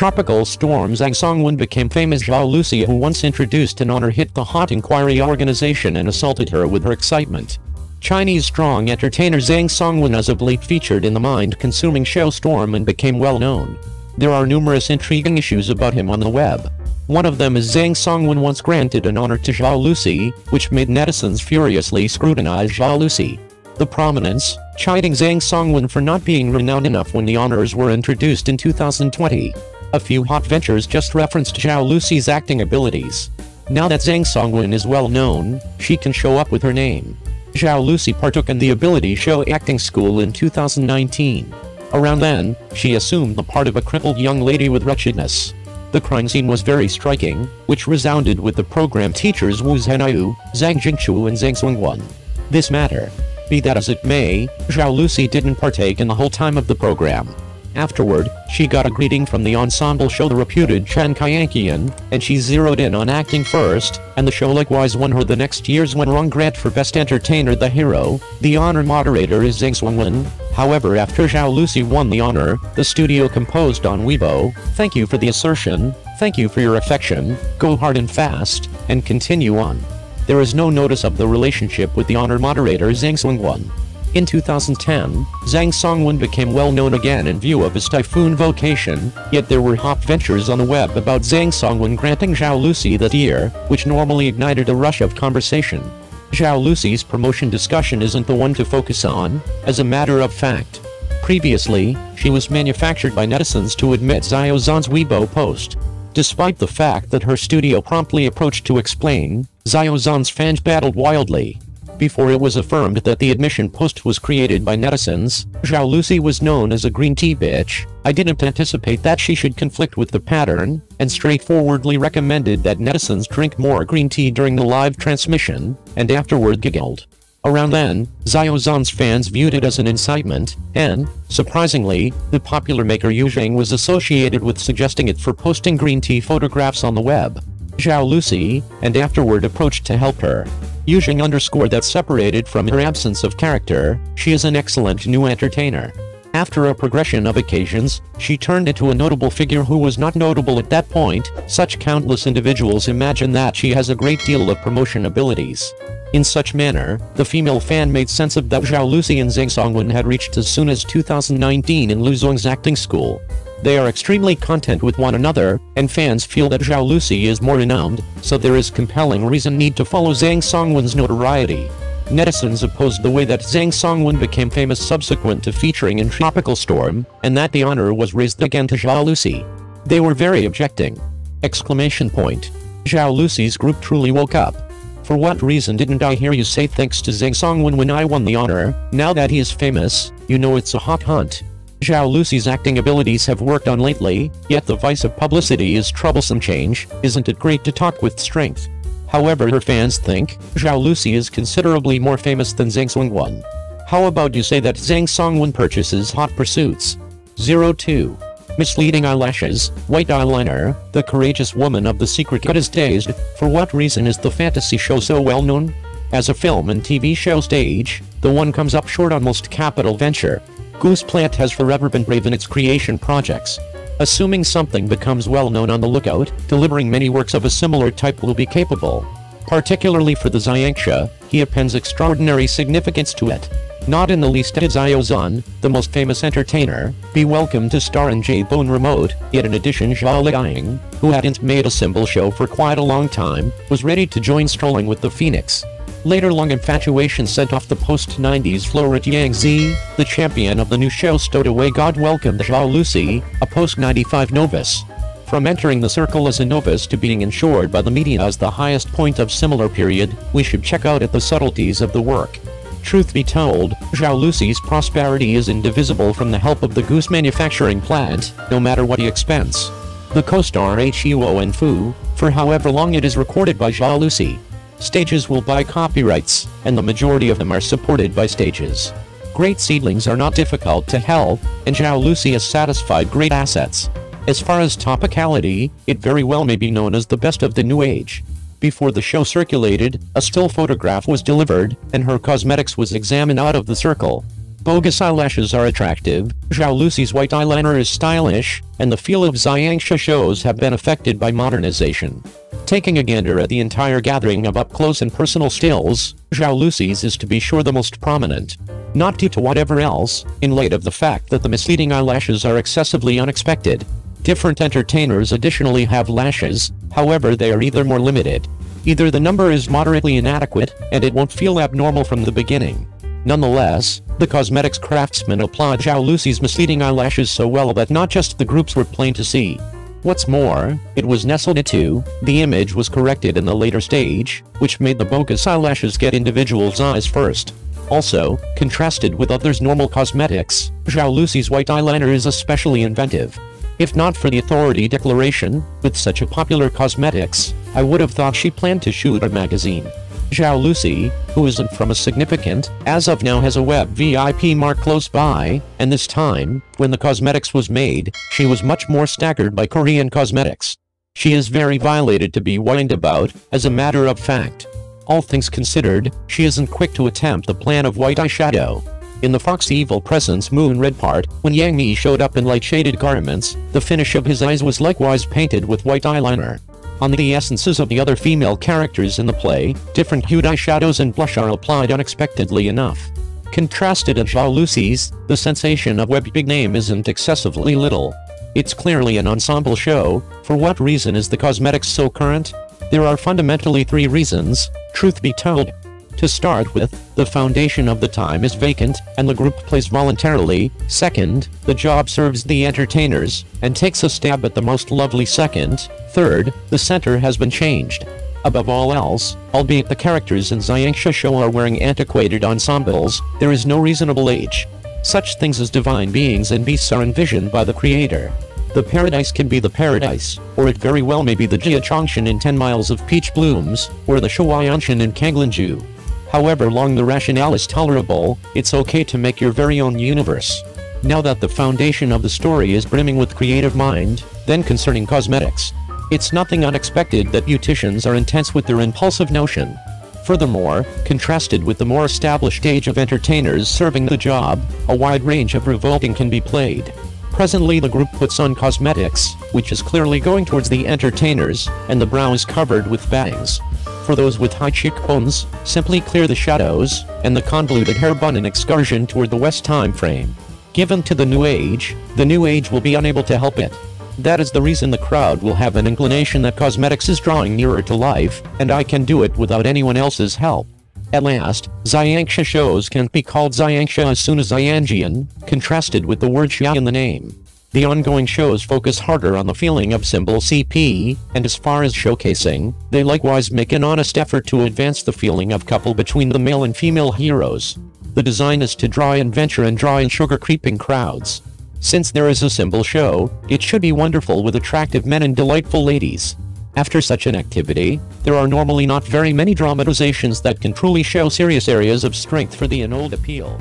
tropical storms. Ang Songwon became famous. Zhao Lucia, who once introduced and honored hit the Hot Inquiry organization and assaulted her with her excitement. Chinese strong entertainer Zhang Songwon was of late featured in the mind-consuming show Storm and became well-known. There are numerous intriguing issues about him on the web. One of them is Zhang Songwon once granted an honor to Zhao Lucia, which made netizens furiously scrutinize Zhao Lucia. The prominence, chiding Zhang Songwon for not being renowned enough when the honors were introduced in 2020. A few hot ventures just referenced Zhao Lucia's acting abilities. Now that Zhang Songwon is well-known, she can show up with her name. Zhao Lucia partook in the Ability Show acting school in 2019. Around then, she assumed the part of a crippled young lady with wretchedness. The crime scene was very striking, which resounded with the program teachers Wu Zhenyu, Zhang Jingqiu and Zhang Songwon. This matter, be that as it may, Zhao Lucia didn't partake in the whole time of the program. Afterward, she got a greeting from the ensemble show the reputed Chen Kayankian, and she zeroed in on acting first, and the show likewise won her the next year's Wenrong Grant for Best Entertainer. The hero, the honor moderator is Zhang Songwon. However, after Zhao Lucia won the honor, the studio composed on Weibo, "Thank you for the assertion, thank you for your affection, go hard and fast, and continue on." There is no notice of the relationship with the honor moderator Zhang Songwon. In 2010, Zhang Songwon became well-known again in view of his typhoon vocation, yet there were hot ventures on the web about Zhang Songwon granting Zhao Lucia that year, which normally ignited a rush of conversation. Zhao Lucia's promotion discussion isn't the one to focus on, as a matter of fact. Previously, she was manufactured by netizens to admit Zhao Zan's Weibo post. Despite the fact that her studio promptly approached to explain, Zhao Zan's fans battled wildly. Before it was affirmed that the admission post was created by netizens, Zhao Lucia was known as a green tea bitch. I didn't anticipate that she should conflict with the pattern, and straightforwardly recommended that netizens drink more green tea during the live transmission, and afterward giggled. Around then, Zhao Zan's fans viewed it as an incitement, and, surprisingly, the popular maker Yu Zheng was associated with suggesting it for posting green tea photographs on the web. Zhao Lucia, and afterward approached to help her. Yu Zheng underscored that separated from her absence of character, she is an excellent new entertainer. After a progression of occasions, she turned into a notable figure who was not notable at that point. Such countless individuals imagine that she has a great deal of promotion abilities. In such manner, the female fan made sense of that Zhao Lucia and Zhang Songwon had reached as soon as 2019 in Lu Zong's acting school. They are extremely content with one another, and fans feel that Zhao Lucia is more renowned, so there is compelling reason need to follow Zhang Songwon's notoriety. Netizens opposed the way that Zhang Songwon became famous subsequent to featuring in Tropical Storm, and that the honor was raised again to Zhao Lucia. They were very objecting! Zhao Lucia's group truly woke up. For what reason didn't I hear you say thanks to Zhang Songwon when I won the honor? Now that he is famous, you know it's a hot hunt. Zhao Lucia's acting abilities have worked on lately, yet the vice of publicity is troublesome change. Isn't it great to talk with strength? However, her fans think Zhao Lucia is considerably more famous than Zhang Songwon. How about you say that Zhang Songwon purchases hot pursuits? 02. Misleading eyelashes, white eyeliner, the courageous woman of The Secret Cut is dazed. For what reason is the fantasy show so well known? As a film and TV show stage, the one comes up short on most capital venture. Goose Plant has forever been brave in its creation projects. Assuming something becomes well known on the lookout, delivering many works of a similar type will be capable. Particularly for the Xiangxia, he appends extraordinary significance to it. Not in the least did Zhao Zan, the most famous entertainer, be welcome to star in J-Bone Remote, yet in addition Zhao Liying, who hadn't made a symbol show for quite a long time, was ready to join Strolling with the Phoenix. Later long infatuation sent off the post-90s Floret Yangzi, the champion of the new show Stowaway God welcomed Zhao Lucia, a post-95 novice. From entering the circle as a novice to being ensured by the media as the highest point of similar period, we should check out at the subtleties of the work. Truth be told, Zhao Lucia's prosperity is indivisible from the help of the goose manufacturing plant, no matter what he expense. The co-star Huo and Fu, for however long it is recorded by Zhao Lucia. Stages will buy copyrights, and the majority of them are supported by stages. Great seedlings are not difficult to help, and Zhao Lucia has satisfied great assets. As far as topicality, it very well may be known as the best of the new age. Before the show circulated, a still photograph was delivered, and her cosmetics was examined out of the circle. Bogus eyelashes are attractive, Zhao Luxi's white eyeliner is stylish, and the feel of Xiangxia shows have been affected by modernization. Taking a gander at the entire gathering of up-close and personal stills, Zhao Luxi's is to be sure the most prominent. Not due to whatever else, in light of the fact that the misleading eyelashes are excessively unexpected. Different entertainers additionally have lashes, however they are either more limited. Either the number is moderately inadequate, and it won't feel abnormal from the beginning. Nonetheless, the cosmetics craftsmen applaud Zhao Luxi's misleading eyelashes so well that not just the groups were plain to see. What's more, it was nestled into, the image was corrected in the later stage, which made the bogus eyelashes get individuals' eyes first. Also, contrasted with others' normal cosmetics, Zhao Luxi's white eyeliner is especially inventive. If not for the authority declaration, with such a popular cosmetics, I would have thought she planned to shoot a magazine. Zhao Luxi, who isn't from a significant, as of now has a web VIP mart close by, and this time, when the cosmetics was made, she was much more staggered by Korean cosmetics. She is very violated to be whined about, as a matter of fact. All things considered, she isn't quick to attempt the plan of white eyeshadow. In the Fox Evil Presence Moon Red part, when Yang Mi showed up in light-shaded garments, the finish of his eyes was likewise painted with white eyeliner. On the essences of the other female characters in the play, different hued eyeshadows and blush are applied unexpectedly enough. Contrasted at Zhao Luxi's, the sensation of web big name isn't excessively little. It's clearly an ensemble show. For what reason is the cosmetics so current? There are fundamentally three reasons, truth be told. To start with, the foundation of the time is vacant, and the group plays voluntarily. Second, the job serves the entertainers, and takes a stab at the most lovely second. Third, the center has been changed. Above all else, albeit the characters in Xiangxia show are wearing antiquated ensembles, there is no reasonable age. Such things as divine beings and beasts are envisioned by the creator. The paradise can be the paradise, or it very well may be the Jia Changshan in 10 miles of peach blooms, or the Shuayanshan in Kanglinju. However long the rationale is tolerable, it's okay to make your very own universe. Now that the foundation of the story is brimming with creative mind, then concerning cosmetics. It's nothing unexpected that beauticians are intense with their impulsive notion. Furthermore, contrasted with the more established age of entertainers serving the job, a wide range of revolting can be played. Presently the group puts on cosmetics, which is clearly going towards the entertainers, and the brow is covered with bangs. For those with high cheekbones, simply clear the shadows, and the convoluted hair bun an excursion toward the West time frame. Given to the new age will be unable to help it. That is the reason the crowd will have an inclination that cosmetics is drawing nearer to life, and I can do it without anyone else's help. At last, Xiangxia shows can't be called Xiangxia as soon as Xianjian, contrasted with the word Xia in the name. The ongoing shows focus harder on the feeling of symbol CP, and as far as showcasing, they likewise make an honest effort to advance the feeling of couple between the male and female heroes. The design is to draw in venture and draw in sugar creeping crowds. Since there is a symbol show, it should be wonderful with attractive men and delightful ladies. After such an activity, there are normally not very many dramatizations that can truly show serious areas of strength for the annulled appeal.